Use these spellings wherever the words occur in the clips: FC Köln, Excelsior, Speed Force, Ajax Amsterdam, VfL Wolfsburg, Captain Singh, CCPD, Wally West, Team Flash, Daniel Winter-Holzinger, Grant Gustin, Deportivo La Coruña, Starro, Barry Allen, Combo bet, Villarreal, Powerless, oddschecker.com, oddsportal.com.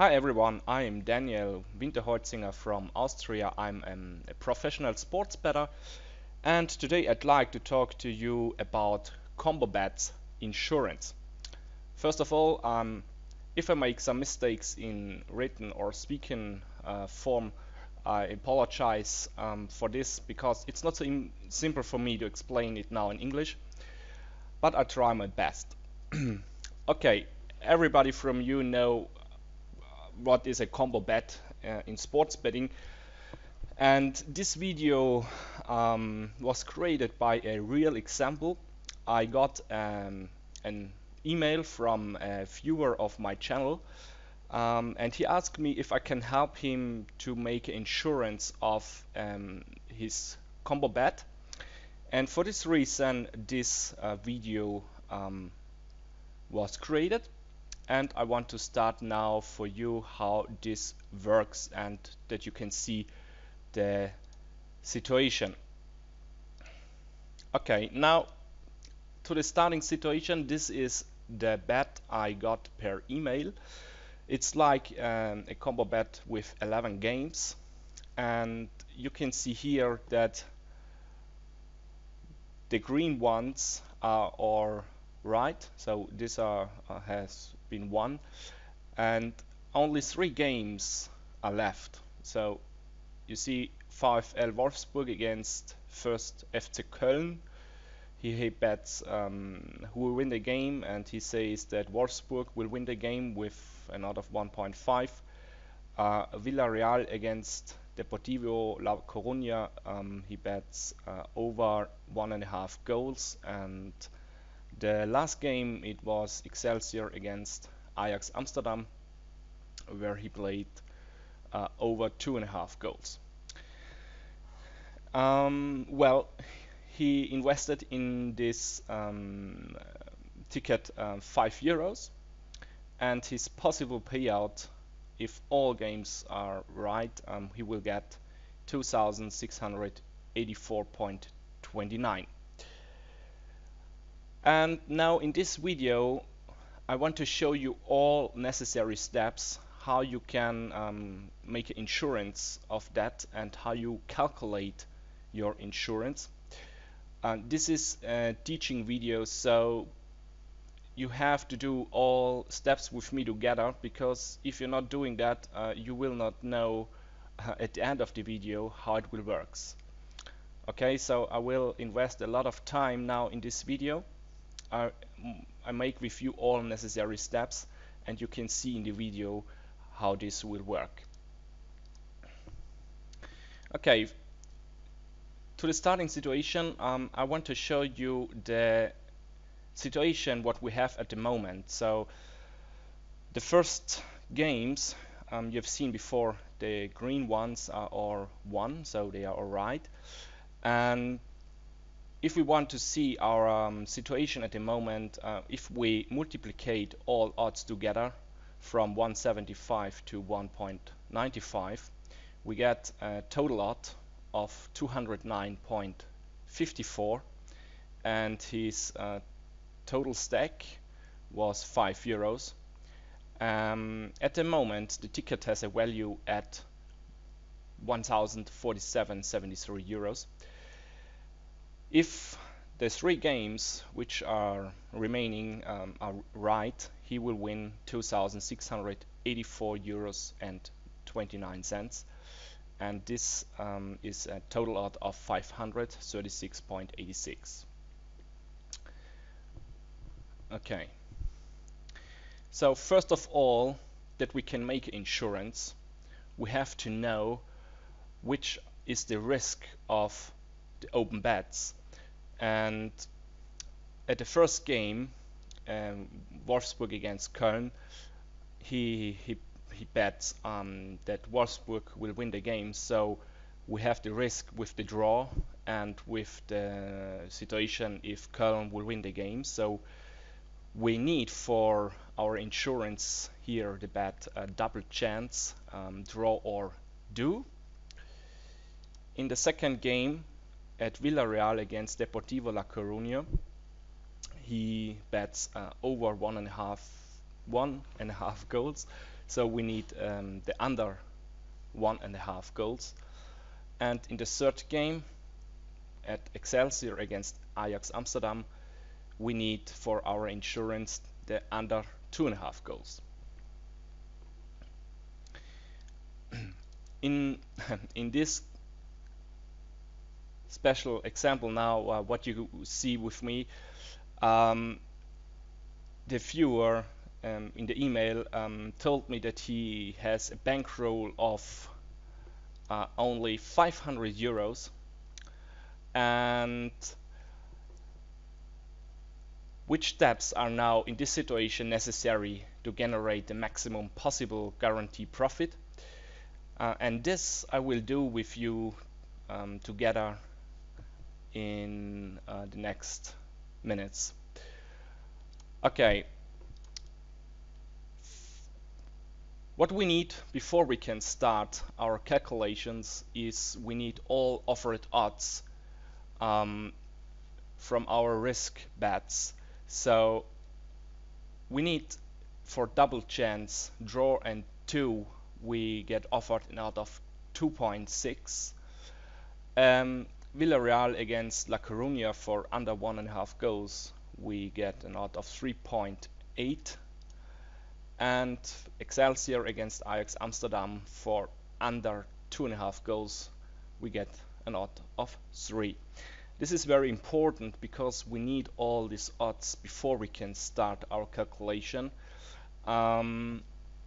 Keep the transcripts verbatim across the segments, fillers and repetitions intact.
Hi everyone, I'm Daniel Winter-Holzinger from Austria. I'm um, a professional sports bettor, and today I'd like to talk to you about combo bets insurance. First of all, um, if I make some mistakes in written or speaking uh, form, I apologize um, for this, because it's not so simple for me to explain it now in English, but I try my best. Okay, everybody from you know what is a combo bet uh, in sports betting, and this video um, was created by a real example. I got um, an email from a viewer of my channel, um, and he asked me if I can help him to make insurance of um, his combo bet, and for this reason this uh, video um, was created. And I want to start now for you how this works, and that you can see the situation. Okay, now to the starting situation. This is the bet I got per email. It's like um, a combo bet with eleven games, and you can see here that the green ones are all right, so these are uh, has been won, and only three games are left. So you see VfL Wolfsburg against first F C Köln. He, he bets um, who will win the game, and he says that Wolfsburg will win the game with an odd of one point five. uh, Villarreal against Deportivo La Coruña, um, he bets uh, over one and a half goals. And the last game, it was Excelsior against Ajax Amsterdam, where he played uh, over two and a half goals. Um, well, he invested in this um, ticket uh, five euros, and his possible payout, if all games are right, um, he will get two thousand six hundred eighty-four point two nine. And now in this video I want to show you all necessary steps how you can um, make insurance of that, and how you calculate your insurance. Uh, this is a teaching video, so you have to do all steps with me together, because if you're not doing that, uh, you will not know uh, at the end of the video how it will work. Okay, so I will invest a lot of time now in this video. I, I make with you all necessary steps, and you can see in the video how this will work. Okay, to the starting situation, um, I want to show you the situation what we have at the moment. So the first games um, you've seen before, the green ones are all one, so they are all right. And if we want to see our um, situation at the moment, uh, if we multiplicate all odds together from one seventy-five to one point nine five, we get a total odd of two hundred nine point five four, and his uh, total stack was five euros. Um, at the moment the ticket has a value at one thousand forty-seven point seven three euros. If the three games which are remaining um, are right, he will win two thousand six hundred eighty-four euros and twenty-nine cents, and this um, is a total odd of five hundred thirty-six point eight six. Okay, so first of all, that we can make insurance, we have to know which is the risk of the open bets. And at the first game, um, Wolfsburg against Köln, he he, he bets um, that Wolfsburg will win the game, so we have the risk with the draw and with the situation if Köln will win the game. So we need for our insurance here the bet a double chance, um, draw or do. In the second game, at Villarreal against Deportivo La Coruña, he bets uh, over one and a half one and a half goals, So we need um, the under one and a half goals. And in the third game at Excelsior against Ajax Amsterdam, we need for our insurance the under two and a half goals. in in this special example now, uh, what you see with me, um, the viewer um, in the email um, told me that he has a bankroll of uh, only five hundred euros, and which steps are now in this situation necessary to generate the maximum possible guarantee profit. Uh, and this I will do with you um, together in uh, the next minutes. Okay, what we need before we can start our calculations is we need all offered odds um, from our risk bets. So we need for double chance, draw and two, we get offered an odd of two point six. Um, Villarreal against La Coruña for under one and a half goals, we get an odd of three point eight. And Excelsior against Ajax Amsterdam for under two and a half goals, we get an odd of three. This is very important because we need all these odds before we can start our calculation. Um,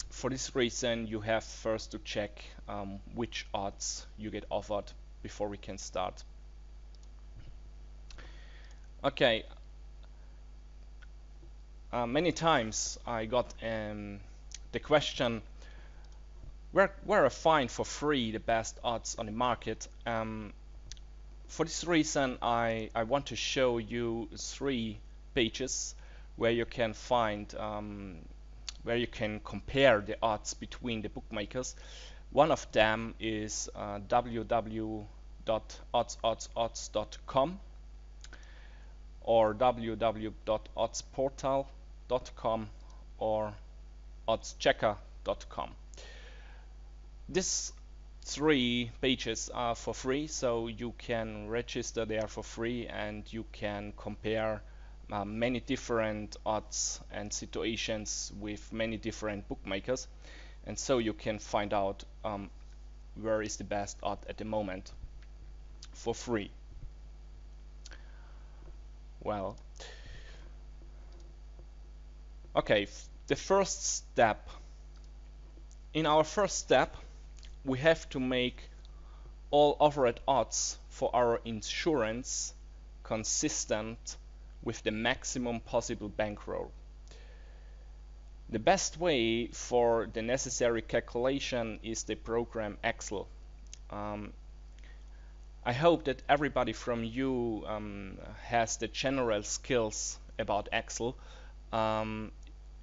for this reason, you have first to check um, which odds you get offered before we can start. Okay, uh, many times I got um, the question, where, where I find for free the best odds on the market. Um, For this reason, I, I want to show you three pages where you can find, um, where you can compare the odds between the bookmakers. One of them is uh, w w w dot odds odds odds dot com or w w w dot odds portal dot com or odds checker dot com. This three pages are for free, so you can register there for free and you can compare uh, many different odds and situations with many different bookmakers, and so you can find out um, where is the best odd at the moment for free. Well, okay, the first step. In our first step, we have to make all offered odds for our insurance consistent with the maximum possible bankroll. The best way for the necessary calculation is the program Excel. Um, I hope that everybody from you um, has the general skills about Excel. Um,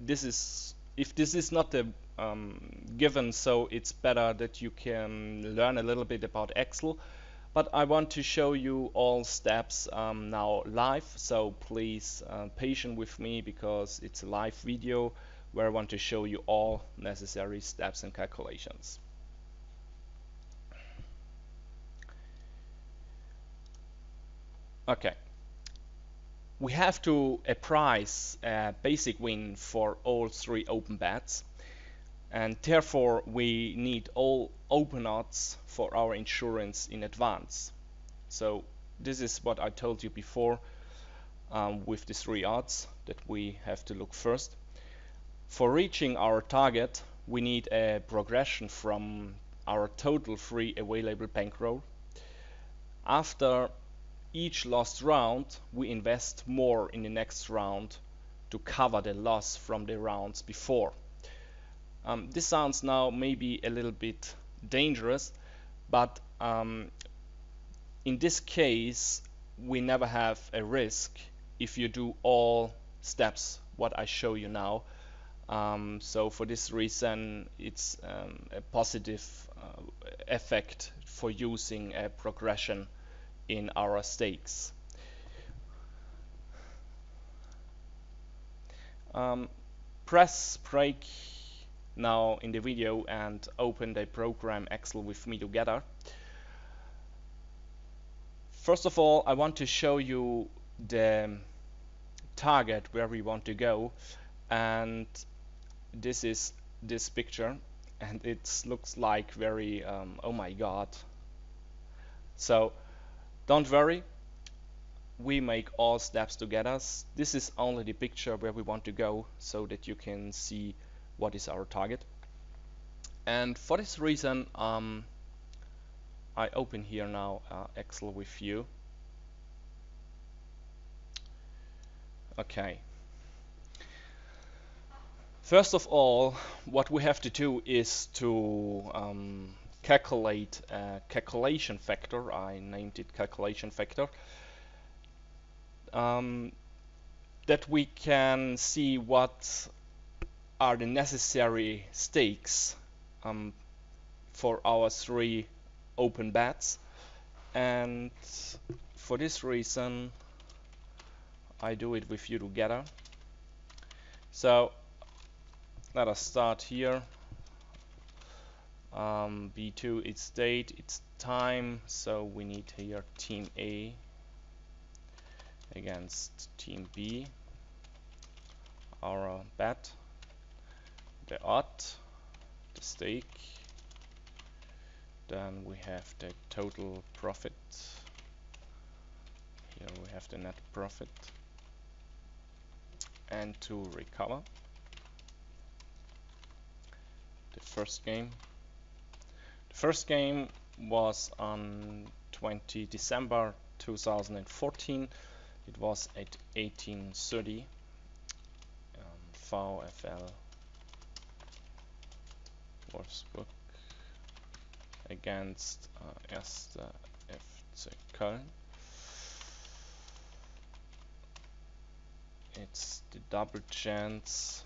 this is, if this is not the Um, given, so it's better that you can learn a little bit about Excel, but I want to show you all steps um, now live, so please uh, patient with me because it's a live video where I want to show you all necessary steps and calculations. Okay, we have to a price a basic win for all three open bets, and therefore we need all open odds for our insurance in advance. So this is what I told you before um, with the three odds that we have to look first. For reaching our target, we need a progression from our total free available bankroll. After each lost round, we invest more in the next round to cover the loss from the rounds before. Um, this sounds now maybe a little bit dangerous, but um, in this case we never have a risk if you do all steps what I show you now. Um, so for this reason it's um, a positive uh, effect for using a progression in our stakes. Um, press break now in the video and open the program Excel with me together. First of all, I want to show you the target where we want to go, and this is this picture, and it looks like very um, oh my god. So don't worry, we make all steps together. This is only the picture where we want to go, so that you can see what is our target. And for this reason, um, I open here now uh, Excel with you. Okay. First of all, what we have to do is to um, calculate a calculation factor. I named it calculation factor. Um, that we can see what are the necessary stakes um, for our three open bets, and for this reason I do it with you together. So let us start here. um, B two, it's date, it's time, so we need here team A against team B, our bet, the odd, the stake, then we have the total profit, here we have the net profit, and to recover the first game. The first game was on the twentieth of December two thousand fourteen. It was at eighteen thirty, um, V F L Wolfsburg against uh, erster F C Köln. It's the double chance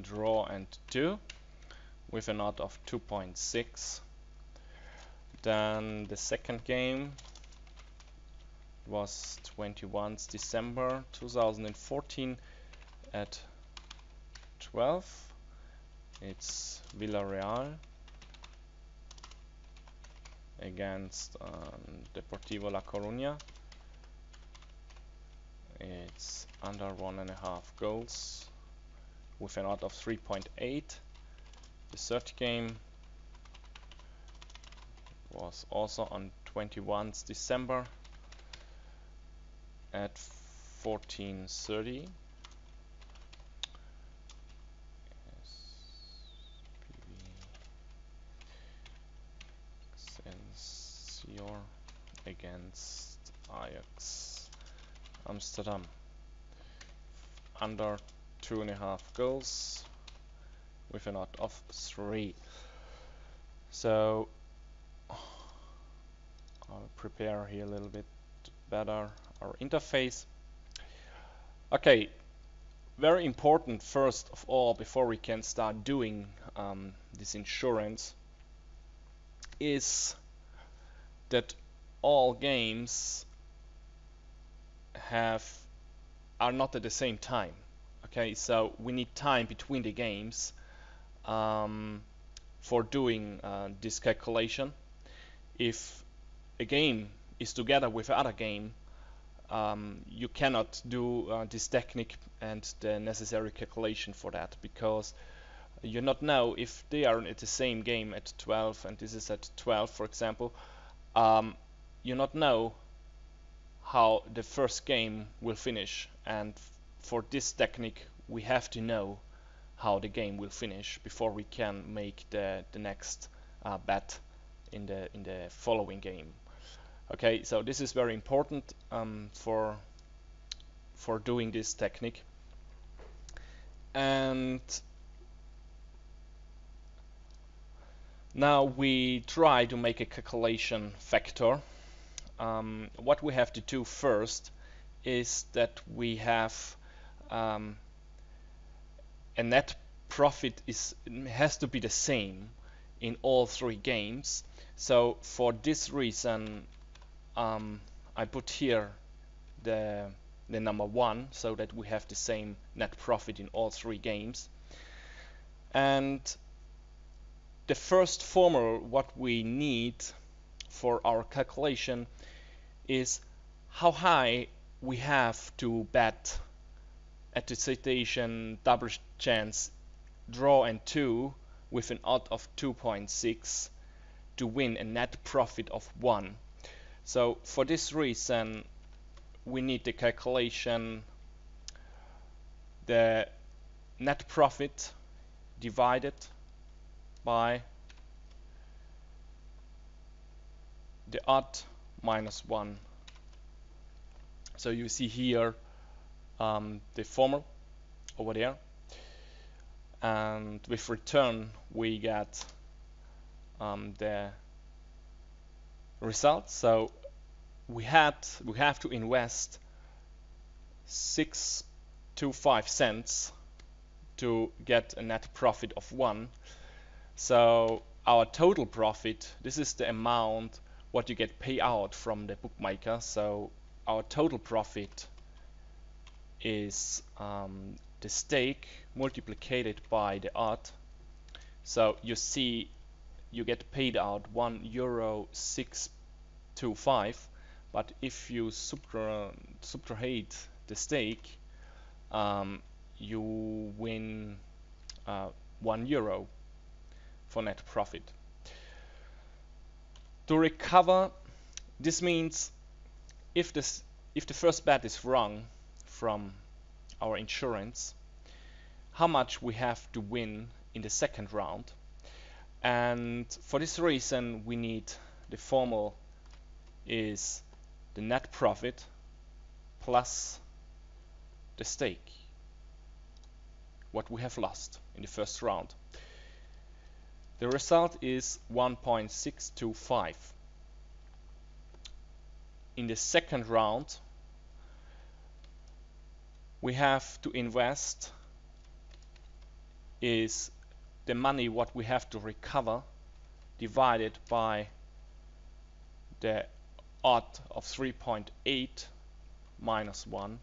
draw and two with an odd of two point six. Then the second game was the twenty-first of December two thousand fourteen at twelve. It's Villarreal against um, Deportivo La Coruña. It's under one and a half goals with an odd of three point eight. The third game was also on the twenty-first of December at fourteen thirty. Excelsior against Ajax Amsterdam, under two and a half goals with an odd of three. So I'll prepare here a little bit better our interface. Okay, very important first of all, before we can start doing um, this insurance, is that all games have are not at the same time. Okay, so we need time between the games um, for doing uh, this calculation. If a game is together with another game, Um, you cannot do uh, this technique and the necessary calculation for that, because you not know if they are at the same game at twelve and this is at twelve, for example. Um, you not know how the first game will finish, and for this technique we have to know how the game will finish before we can make the the next uh, bet in the in the following game. Okay, so this is very important um, for for doing this technique. And now we try to make a calculation factor. Um, what we have to do first is that we have um, a net profit is has to be the same in all three games. So for this reason, Um, I put here the, the number one, so that we have the same net profit in all three games. And the first formula what we need for our calculation is how high we have to bet at the citation double chance draw and two with an odd of two point six to win a net profit of one. So for this reason we need the calculation the net profit divided by the odd minus one. So you see here um, the formula over there, and with return we get um, the result. So we had we have to invest six to five cents to get a net profit of one. So our total profit, this is the amount what you get payout from the bookmaker. So our total profit is um, the stake multiplied by the odd. So you see you get paid out one euro six two five, but if you subtra subtract the stake, um, you win uh, one euro for net profit. To recover, this means if this if the first bet is wrong from our insurance, how much we have to win in the second round. And for this reason we need the formula is the net profit plus the stake what we have lost in the first round. The result is one point six two five. In the second round we have to invest is the money what we have to recover divided by the odd of three point eight minus one,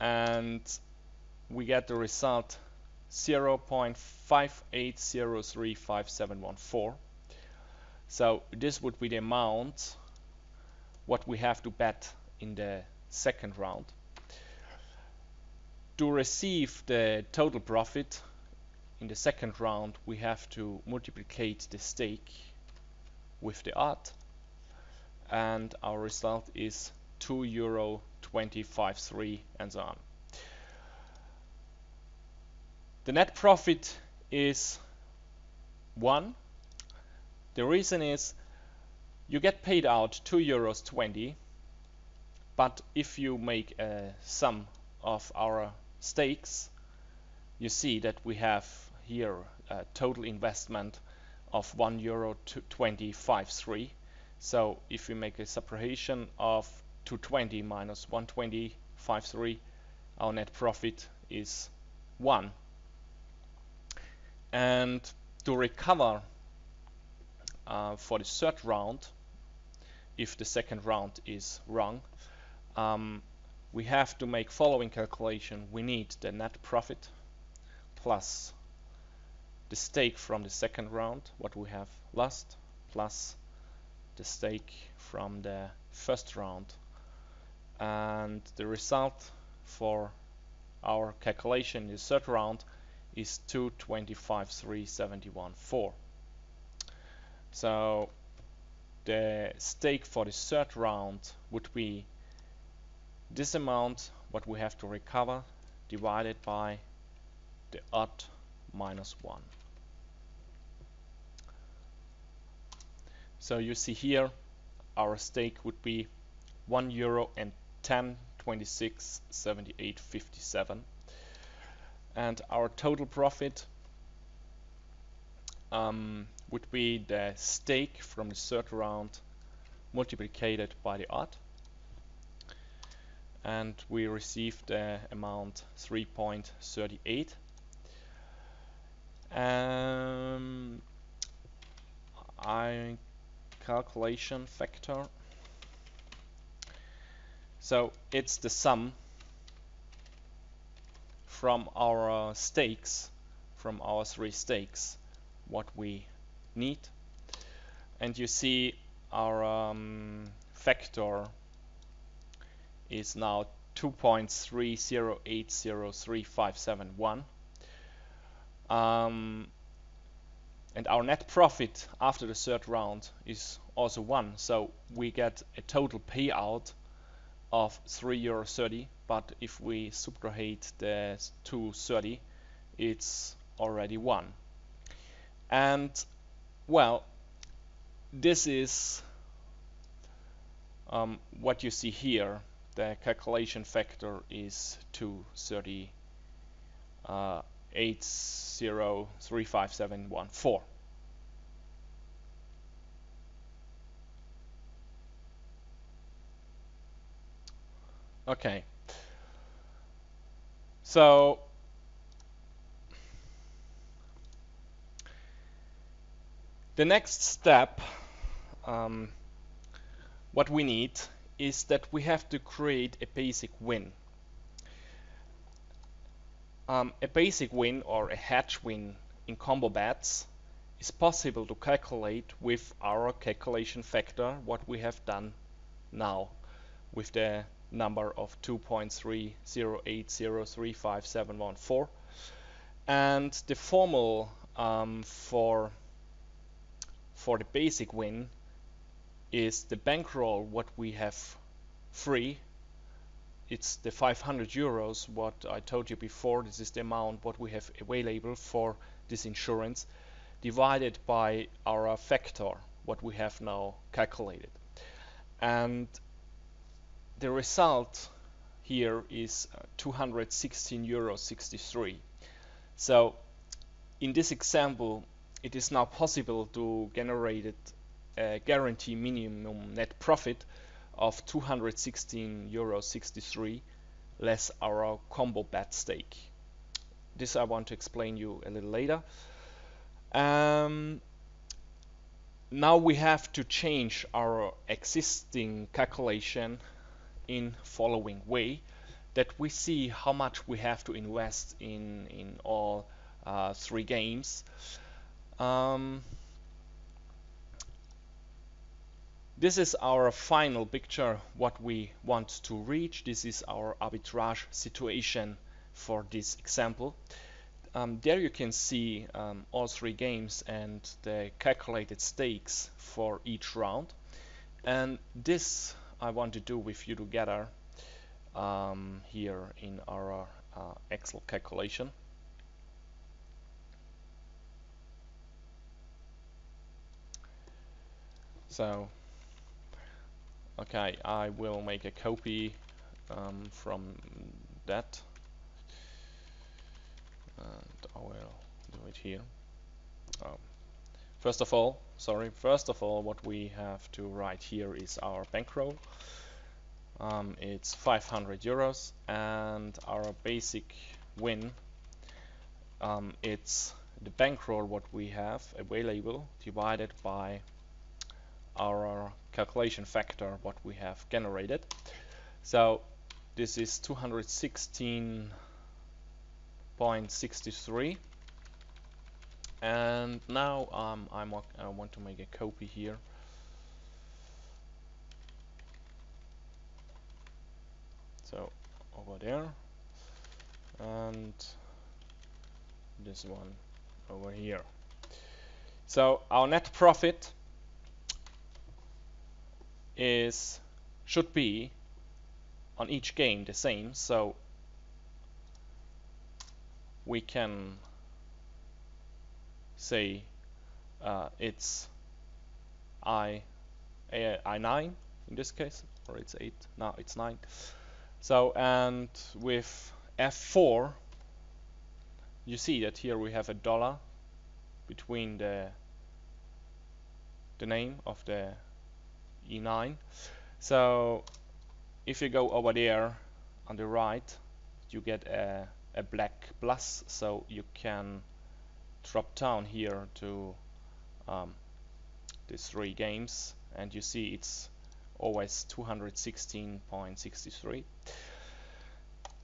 and we get the result zero point five eight zero three five seven one four. So this would be the amount what we have to bet in the second round. To receive the total profit in the second round we have to multiply the stake with the odd, and our result is two euro twenty-five three and so on. The net profit is one. The reason is you get paid out two euros twenty, but if you make a sum of our stakes you see that we have here a total investment of one euro twenty-five three. So if we make a subtraction of two twenty minus one twenty-five three, our net profit is one. And to recover Uh, for the third round, if the second round is wrong, um, we have to make following calculation. We need the net profit plus the stake from the second round what we have lost plus the stake from the first round, and the result for our calculation in the third round is two twenty-five three seventy-one four. So the stake for the third round would be this amount what we have to recover divided by the odd minus one. So you see here our stake would be one euro and ten twenty-six seventy-eight fifty-seven, and our total profit um, would be the stake from the third round multiplied by the odd, and we received the amount three point three eight. Um, I calculation factor, so it's the sum from our stakes from our three stakes what we need. And you see our um, factor is now two point three zero eight zero three five seven one. Um, and our net profit after the third round is also one, so we get a total payout of three euro thirty, but if we subtract the two thirty, it's already one. And well, this is um, what you see here. The calculation factor is two thirty eight zero three five seven one four. Okay, so the next step, um, what we need is that we have to create a basic win. Um, a basic win or a hedge win in combo bets is possible to calculate with our calculation factor, what we have done now with the number of two point three zero eight zero three five seven one four, and the formula um, for for the basic win is the bankroll what we have free. It's the five hundred euros what I told you before. This is the amount what we have available for this insurance divided by our factor what we have now calculated, and the result here is two hundred sixteen euro sixty-three. So in this example, it is now possible to generate a guarantee minimum net profit of two hundred sixteen euro sixty-three less our combo bet stake. This I want to explain you a little later. Um, now we have to change our existing calculation in following way, that we see how much we have to invest in in all uh, three games. Um, this is our final picture what we want to reach. This is our arbitrage situation for this example. Um, there you can see um, all three games and the calculated stakes for each round, and this I want to do with you together um, here in our uh, Excel calculation. So, okay, I will make a copy um, from that, and I will do it here. Oh. First of all, sorry, first of all, what we have to write here is our bankroll. Um, it's five hundred euros, and our basic win, um, it's the bankroll what we have available divided by our calculation factor what we have generated. So this is two hundred sixteen point six three. And now um, I'm, I want to make a copy here. So over there, and this one over here. So our net profit is should be on each game the same. So we can say uh, it's I, I, I nine in this case, or it's eight, now it's nine. So, and with F four, you see that here we have a dollar between the the name of the E nine. So if you go over there on the right, you get a, a black plus, so you can drop down here to um, these three games, and you see it's always two hundred sixteen point six three.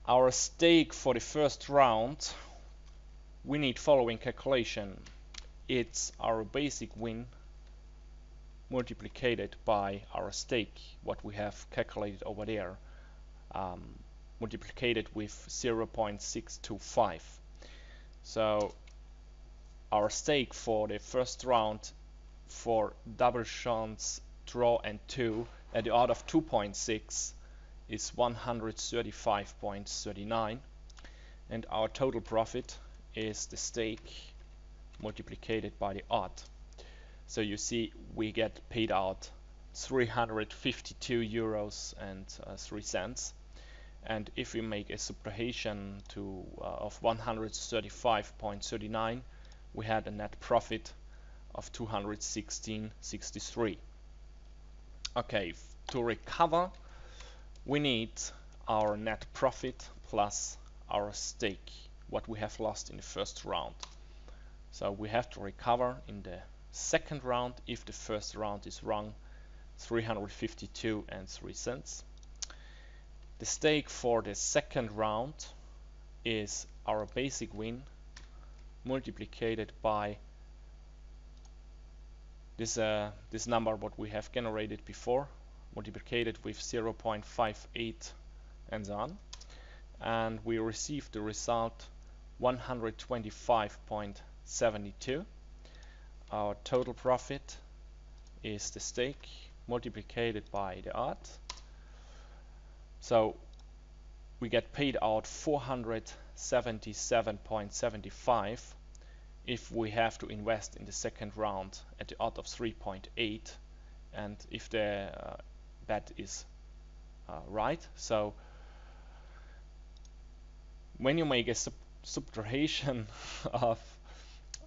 Our stake for the first round we need following calculation. It's our basic win multiplied by our stake, what we have calculated over there, um, multiplied with zero point six two five. So our stake for the first round for double chance draw and two at the odd of two point six is one hundred thirty-five point three nine, and our total profit is the stake multiplied by the odd. So you see we get paid out three hundred fifty-two euros and three cents, and if we make a subtraction to uh, of one hundred thirty-five point three nine, we had a net profit of two hundred sixteen point six three. Okay, to recover we need our net profit plus our stake, what we have lost in the first round. So we have to recover in the second round, if the first round is wrong, three hundred fifty-two and three cents. The stake for the second round is our basic win multiplied by this uh, this number what we have generated before, multiplied with zero point five eight and so on, and we receive the result one hundred twenty-five point seven two. Our total profit is the stake multiplied by the odd, so we get paid out four hundred seventy-seven point seven five if we have to invest in the second round at the odd of three point eight, and if the uh, bet is uh, right. So when you make a sub subtraction of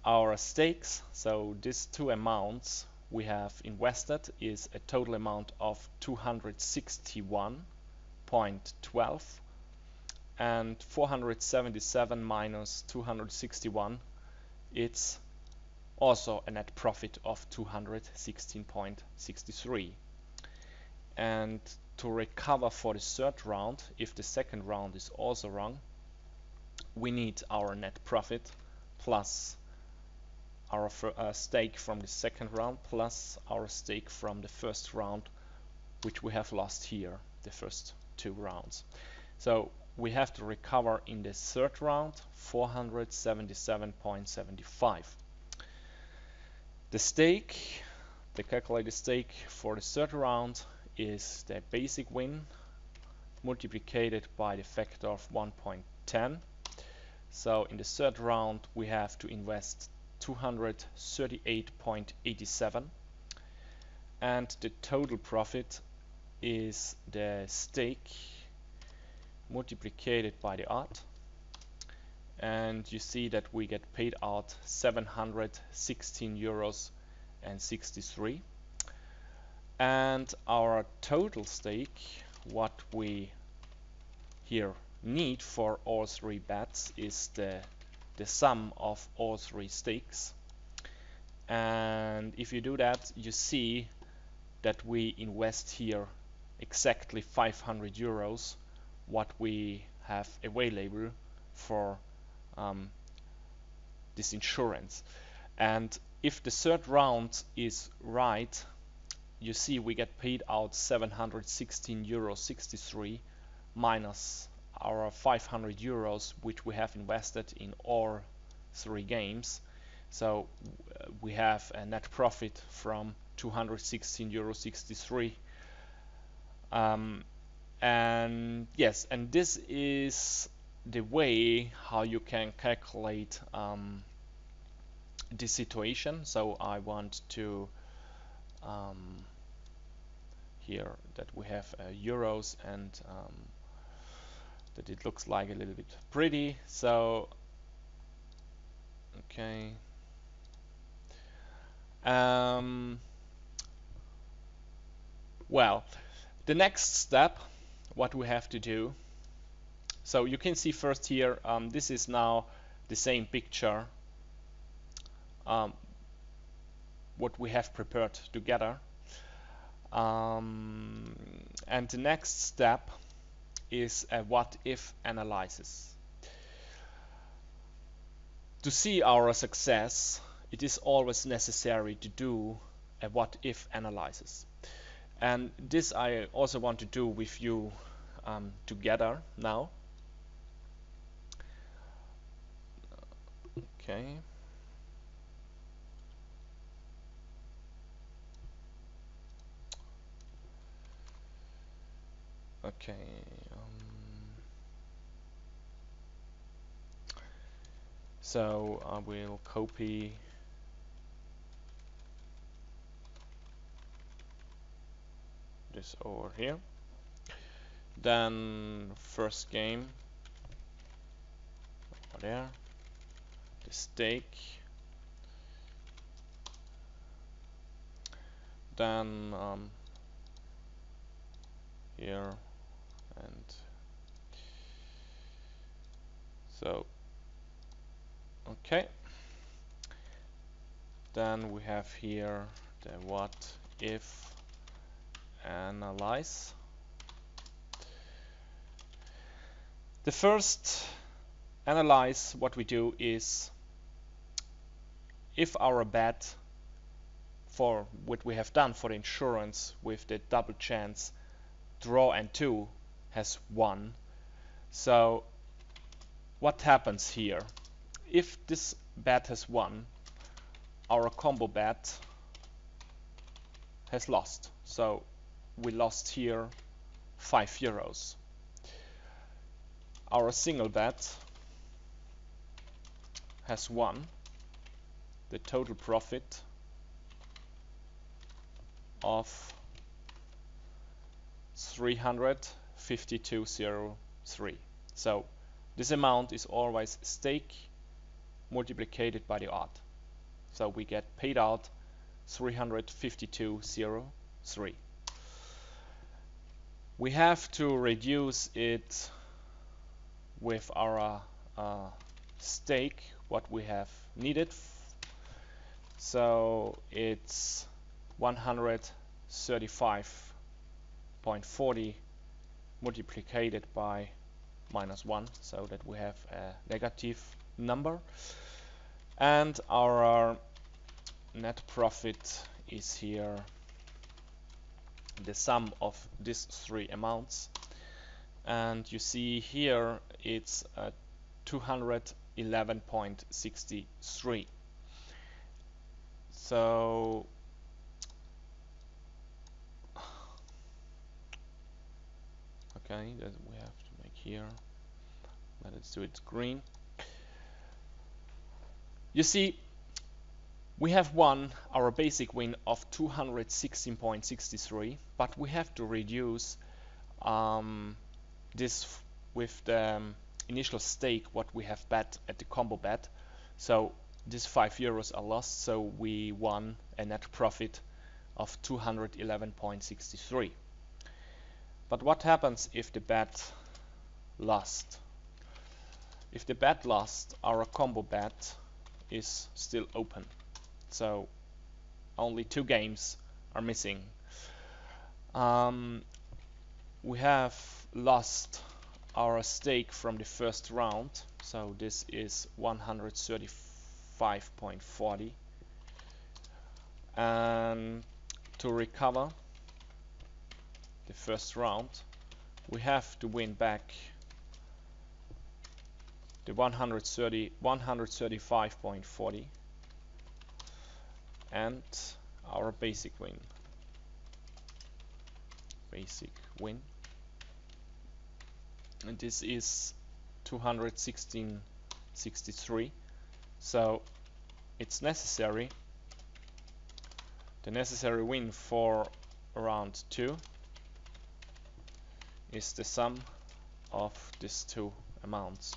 our stakes, so these two amounts we have invested is a total amount of two hundred sixty-one point one two, and four hundred seventy-seven minus two hundred sixty-one, it's also a net profit of two hundred sixteen point six three. And to recover for the third round, if the second round is also wrong, we need our net profit plus our uh, stake from the second round plus our stake from the first round, which we have lost here, the first two rounds. So we have to recover in the third round four hundred seventy-seven point seven five. The stake, the calculated stake for the third round is the basic win multiplied by the factor of one point one zero. So in the third round we have to invest two hundred thirty-eight point eight seven, and the total profit is the stake multiplied by the odd, and you see that we get paid out seven hundred sixteen euros and sixty-three, and our total stake what we here need for all three bets is the the sum of all three stakes. And if you do that, you see that we invest here exactly five hundred euros what we have available for um, this insurance. And if the third round is right, you see we get paid out seven hundred sixteen euros sixty-three minus our five hundred euros which we have invested in all three games. So uh, we have a net profit from two hundred sixteen euros sixty-three, um, and yes, and this is the way how you can calculate um, this situation. So I want to um, here that we have uh, euros and um, that it looks like a little bit pretty. So okay, um, well, the next step what we have to do, so you can see first here, um, this is now the same picture um, what we have prepared together, um, and the next step is a what if analysis. To see our success, it is always necessary to do a what-if analysis. And this I also want to do with you um, together now. Okay. Okay. Um, so I will copy this over here. Then first game over there. The stake. Then um, here. And so, okay, then we have here the what if analyze. The first analyze what we do is if our bet for what we have done for the insurance with the double chance draw and two has won. So what happens here? If this bet has won, our combo bet has lost. So we lost here five euros. Our single bet has won. The total profit of three hundred fifty-two point zero three. So this amount is always stake multiplied by the odd. So we get paid out three hundred fifty-two point zero three. We have to reduce it with our uh, stake what we have needed. So it's one hundred thirty-five point four zero multiplied by minus one, so that we have a negative number, and our net profit is here the sum of these three amounts. And you see here it's uh, two hundred eleven point six three. So okay, that we have to make here. Let's do it green. You see, we have won our basic win of two hundred sixteen point six three, but we have to reduce um, this with the initial stake what we have bet at the combo bet. So these five euros are lost, so we won a net profit of two hundred eleven point six three. But what happens if the bet lost? If the bet lost, our combo bet is still open. So only two games are missing. Um, we have lost our stake from the first round. So this is one hundred thirty-five point four zero. And to recover the first round, we have to win back the one hundred thirty-five point four zero and our basic win. Basic win. And this is two hundred sixteen point six three. So it's necessary, the necessary win for round two is the sum of these two amounts.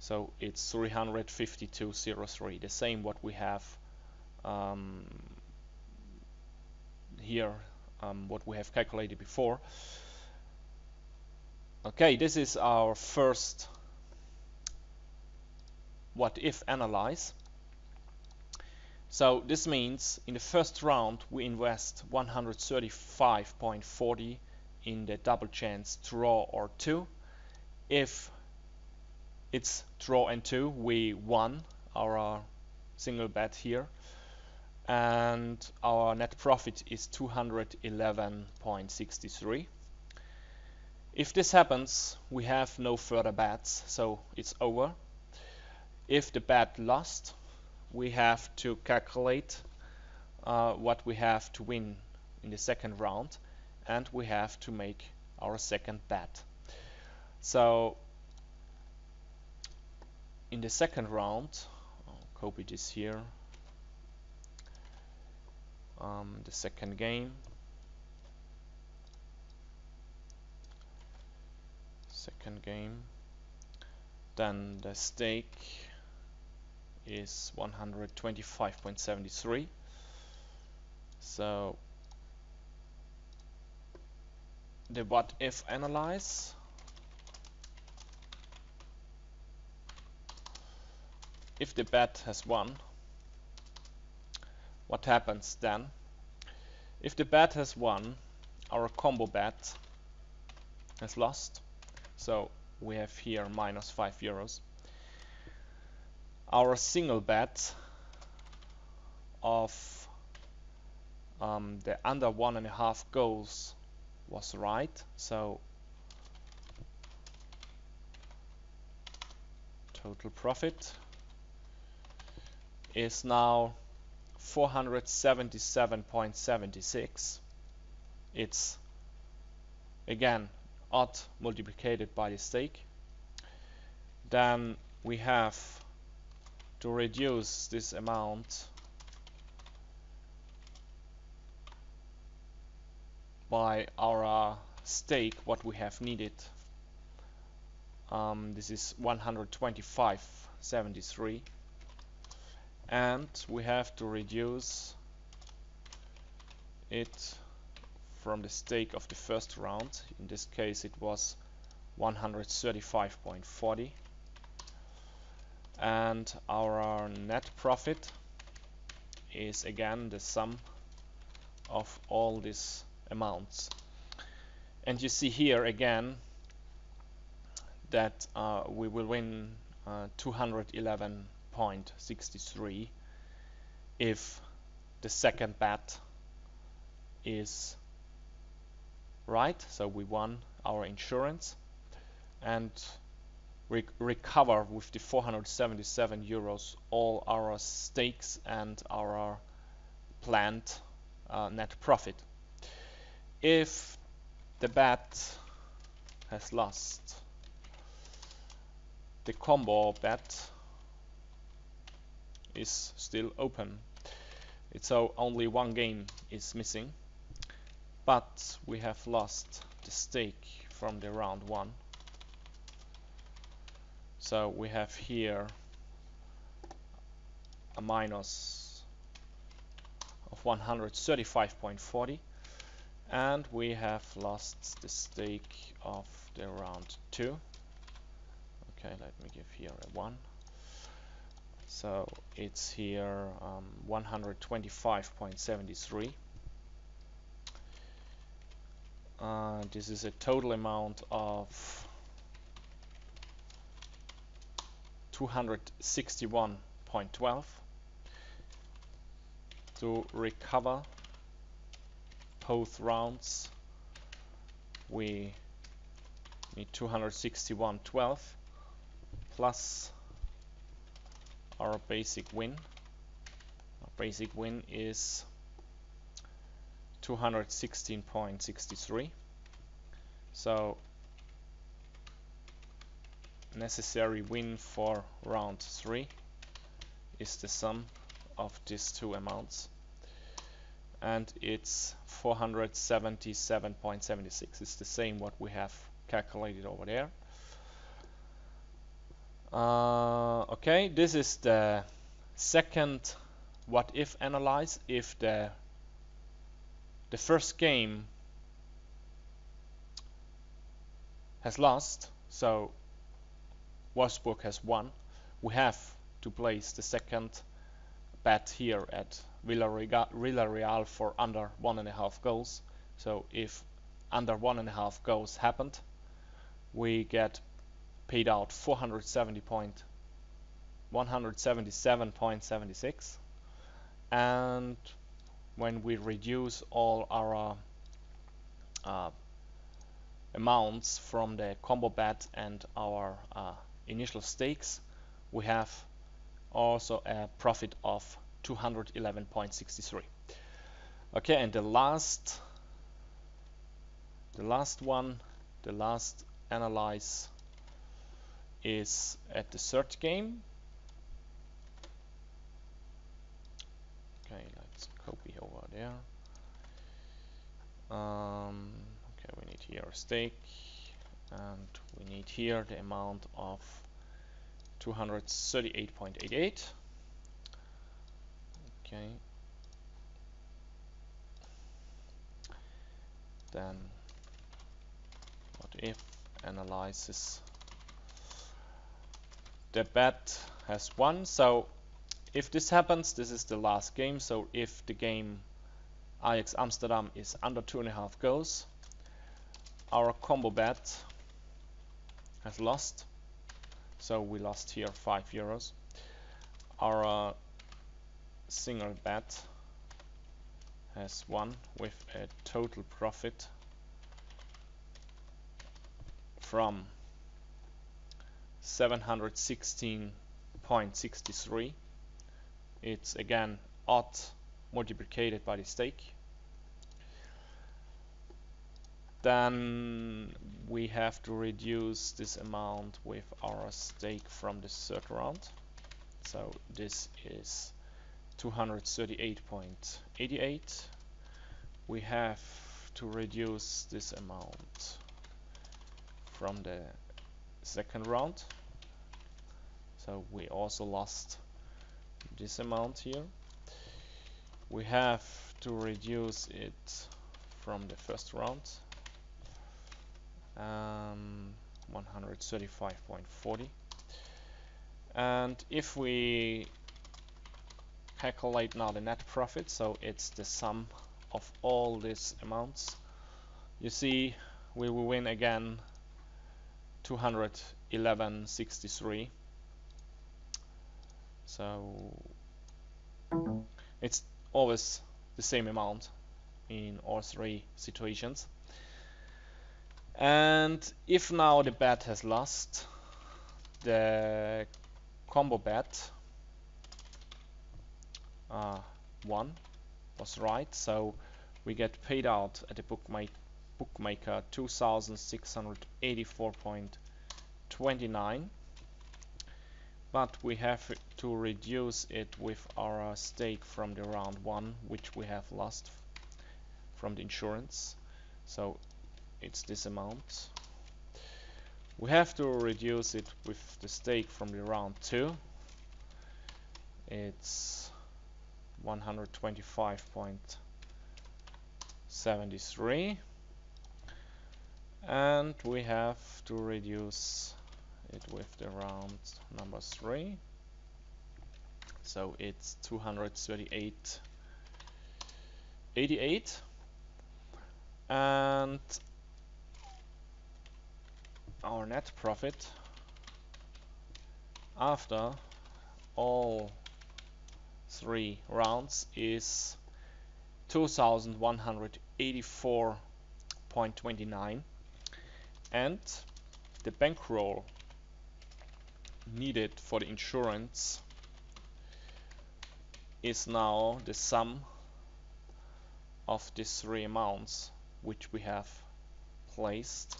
So it's three hundred fifty-two point zero three, the same what we have um, here, um, what we have calculated before. Okay, this is our first what if analyze. So this means in the first round we invest one hundred thirty-five point four zero in the double chance draw or two. If it's draw and two, we won our single bet here, and our net profit is two hundred eleven point six three. If this happens, we have no further bets, so it's over. If the bet lost, we have to calculate uh, what we have to win in the second round, and we have to make our second bet. So in the second round, I'll copy this here, um, the second game, second game, then the stake is one hundred twenty-five point seven three, so the what if analyze if the bet has won, what happens then? If the bet has won, our combo bet has lost, so we have here minus five euros. Our single bet of um, the under one and a half goals was right, so total profit is now four hundred seventy-seven point seven six. It's again odd multiplied by the stake. Then we have to reduce this amount by our uh, stake, what we have needed. Um, this is one hundred twenty-five point seven three, and we have to reduce it from the stake of the first round. In this case it was one hundred thirty-five point four zero, and our net profit is again the sum of all these amounts. And you see here again that uh, we will win uh, two hundred eleven point six three if the second bet is right, so we won our insurance and rec recover with the four hundred seventy-seven euros all our stakes and our planned uh, net profit. If the bet has lost, the combo bet is still open. It's so only one game is missing, but we have lost the stake from the round one, so we have here a minus of one hundred thirty-five point four zero, and we have lost the stake of the round two. Okay, let me give here a one, so it's here um, one hundred twenty-five point seven three. Uh, this is a total amount of two hundred sixty-one point one two to recover both rounds. We need two hundred sixty-one point one two plus our basic win. Our basic win is two hundred sixteen point six three, so necessary win for round three is the sum of these two amounts, and it's four hundred seventy-seven point seven six. It's the same what we have calculated over there. Uh, okay, this is the second what if analyze. If the the first game has lost, so Wolfsburg has won, we have to place the second bet here at Villarreal for under one and a half goals. So if under one and a half goals happened, we get paid out four hundred seventy point one hundred seventy-seven point seven six. And when we reduce all our uh, amounts from the combo bet and our uh, initial stakes, we have also a profit of two hundred eleven point six three. Okay, and the last the last one, the last analyze is at the third game. Okay, let's copy over there. Um, okay, we need here a stake, and we need here the amount of two hundred thirty-eight point eight eight. Okay. Then what if analyzes the bet has won. So if this happens, this is the last game. So if the game Ajax Amsterdam is under two and a half goals, our combo bet has lost. So we lost here five euros. Our uh, single bet has won with a total profit from seven hundred sixteen point six three. It's again odd multiplied by the stake. Then we have to reduce this amount with our stake from the third round. So this is two hundred thirty-eight point eight eight. We have to reduce this amount from the second round. So we also lost this amount here. We have to reduce it from the first round. Um, one hundred thirty-five point four zero. And if we calculate now the net profit, so it's the sum of all these amounts, you see we will win again two hundred eleven point six three. So it's always the same amount in all three situations. And if now the bet has lost, the combo bet Uh, one was right, so we get paid out at the bookmaker bookmaker two thousand six hundred eighty-four point two nine, but we have to reduce it with our stake from the round one, which we have lost from the insurance. So it's this amount. We have to reduce it with the stake from the round two. It's one hundred twenty-five point seven three, and we have to reduce it with the round number three, so it's two hundred thirty-eight point eight eight. And our net profit after all three rounds is two thousand one hundred eighty-four point two nine, and the bankroll needed for the insurance is now the sum of these three amounts which we have placed.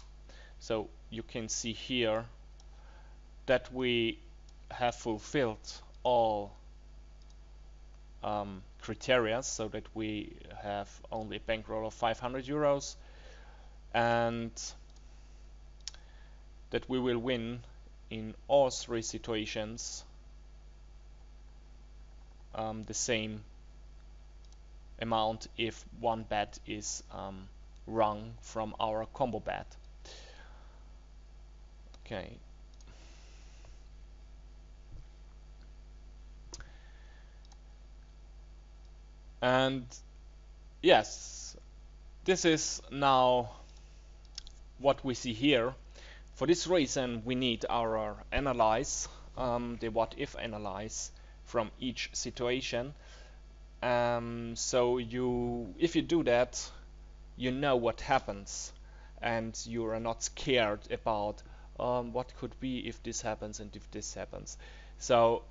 So you can see here that we have fulfilled all Um, criteria, so that we have only a bankroll of five hundred euros and that we will win in all three situations um, the same amount if one bet is um, wrong from our combo bet. Okay. And yes, this is now what we see here. For this reason, we need our analyze um, the what-if analysis from each situation. Um, so you, if you do that, you know what happens, and you are not scared about um, what could be if this happens and if this happens. So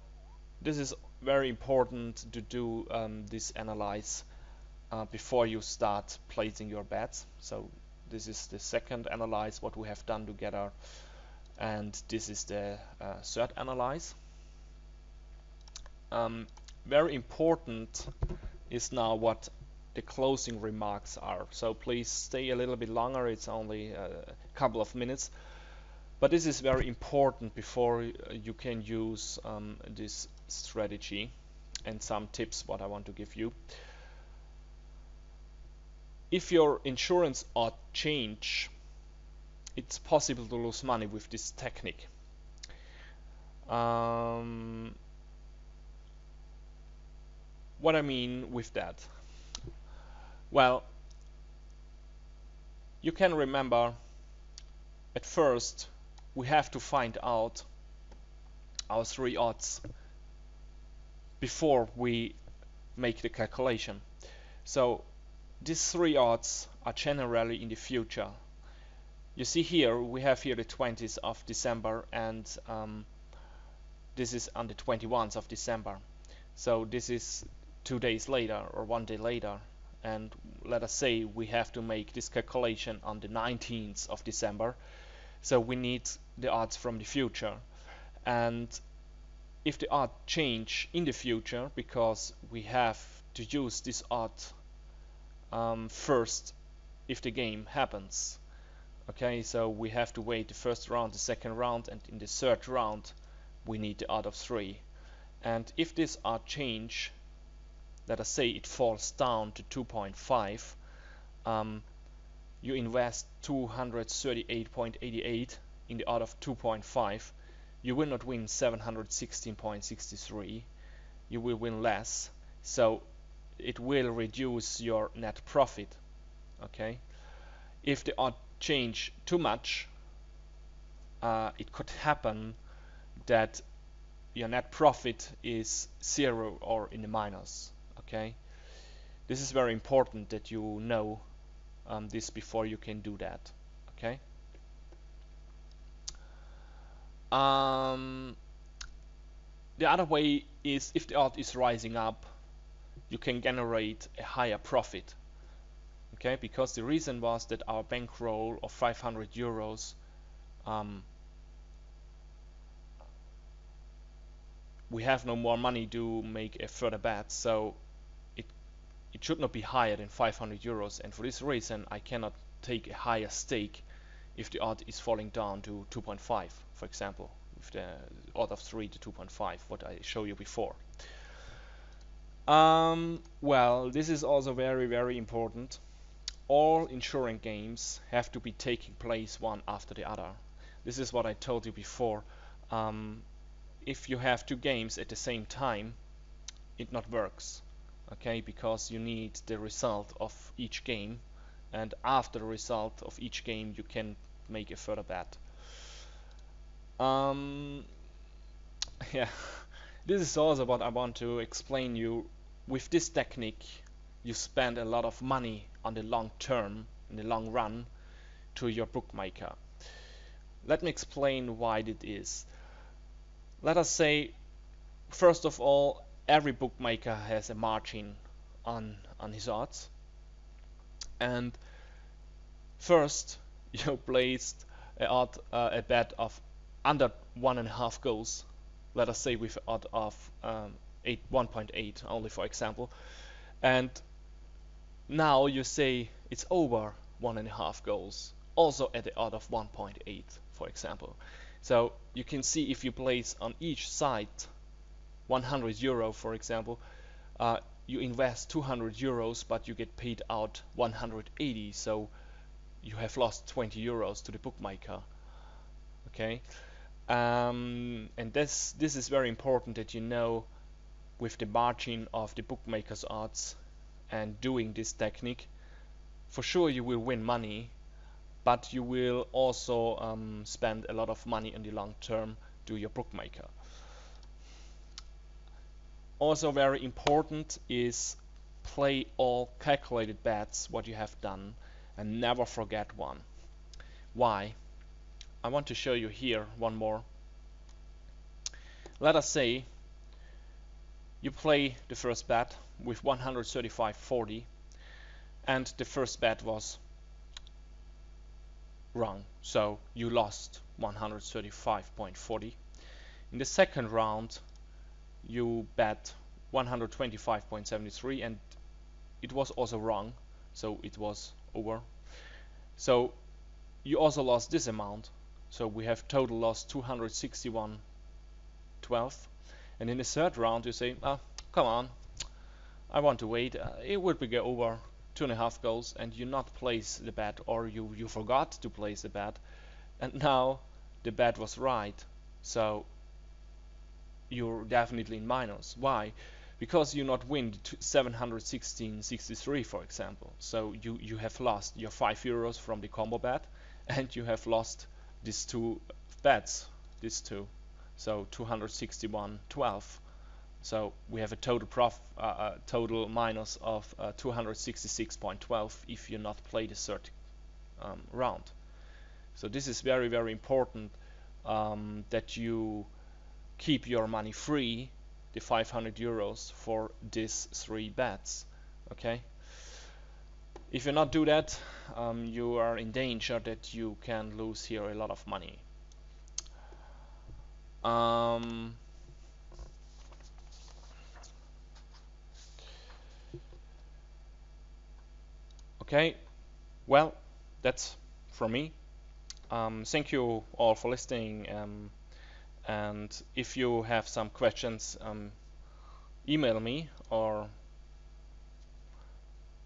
this is very important to do um, this analysis uh, before you start placing your bets. So this is the second analysis what we have done together, and this is the uh, third analysis. Um, very important is now what the closing remarks are, so please stay a little bit longer, it's only a couple of minutes, but this is very important before you can use um, this strategy and some tips what I want to give you. If your insurance odds change, it's possible to lose money with this technique. Um, what I mean with that? Well, you can remember at first we have to find out our three odds before we make the calculation. So these three odds are generally in the future. You see here we have here the twentieth of December, and um, this is on the twenty-first of December, so this is two days later or one day later. And let us say we have to make this calculation on the nineteenth of December, so we need the odds from the future. And if the odds change in the future, because we have to use this odds um, first if the game happens, okay, so we have to wait the first round, the second round, and in the third round we need the odds of three. And if this odds change, let us say it falls down to two point five, um, you invest two hundred thirty-eight point eight eight in the odds of two point five, you will not win seven hundred sixteen point six three, you will win less, so it will reduce your net profit. Okay, if the odds change too much, uh, it could happen that your net profit is zero or in the minus. Okay, this is very important that you know um, this before you can do that. Okay, um, the other way is if the odds is rising up, you can generate a higher profit. Okay, because the reason was that our bankroll of five hundred euros, um, we have no more money to make a further bet, so it should not be higher than five hundred euros, and for this reason I cannot take a higher stake if the odds is falling down to two point five, for example, if the odds of three to two point five, what I showed you before. Um, well, this is also very very important. All insurance games have to be taking place one after the other. This is what I told you before. Um, if you have two games at the same time, it not works. Okay, because you need the result of each game, and after the result of each game you can make a further bet. Um, yeah, this is also what I want to explain you. With this technique you spend a lot of money on the long term, in the long run, to your bookmaker. Let me explain why it is. Let us say, first of all, every bookmaker has a margin on on his odds, and first you placed a, odd, uh, a bet of under one and a half goals, let us say with an odd of um, one point eight, only for example, and now you say it's over one and a half goals, also at the odd of one point eight, for example. So you can see if you place on each side one hundred euro, for example, uh, you invest two hundred euros, but you get paid out one hundred eighty, so you have lost twenty euros to the bookmaker. Okay, um, and this this is very important that you know with the margin of the bookmaker's odds, and doing this technique, for sure you will win money, but you will also um, spend a lot of money in the long term to your bookmaker. Also very important is play all calculated bets, what you have done, and never forget one. Why? I want to show you here one more. Let us say you play the first bet with one thirty-five forty and the first bet was wrong, so you lost one thirty-five point forty. In the second round you bet one twenty-five point seventy-three and it was also wrong, so it was over. So you also lost this amount, so we have total loss two sixty-one twelve. And in the third round you say, ah, come on, I want to wait, uh, it would be over two and a half goals, and you not place the bet, or you, you forgot to place the bet, and now the bet was right, so you're definitely in minus. Why? Because you not win seven sixteen sixty-three, for example. So you, you have lost your five euros from the combo bet, and you have lost these two bets, these two, so two sixty-one twelve. So we have a total prof, uh, uh, total minus of uh, two sixty-six point one two if you not play the third um, round. So this is very, very important, um, that you keep your money free, the five hundred euros for these three bets. Okay. If you not do that, um, you are in danger that you can lose here a lot of money. Um, Okay, well, that's from me. Um, thank you all for listening, um, and if you have some questions, um, email me or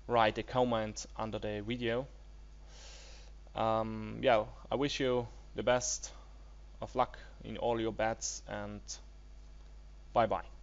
write a comment under the video. Um, yeah, I wish you the best of luck in all your bets, and bye bye.